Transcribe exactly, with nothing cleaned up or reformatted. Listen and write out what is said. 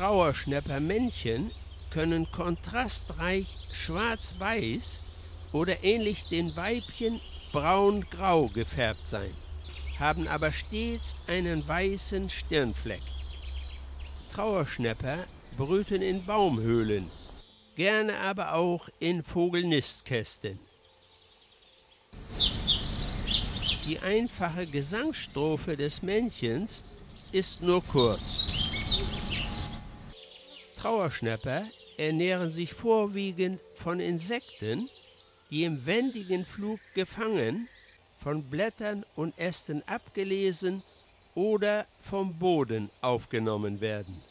Trauerschnäppermännchen können kontrastreich schwarz-weiß oder ähnlich den Weibchen braun-grau gefärbt sein, haben aber stets einen weißen Stirnfleck. Trauerschnäpper brüten in Baumhöhlen, gerne aber auch in Vogelnistkästen. Die einfache Gesangsstrophe des Männchens ist nur kurz. Trauerschnäpper ernähren sich vorwiegend von Insekten, die im wendigen Flug gefangen, von Blättern und Ästen abgelesen oder vom Boden aufgenommen werden.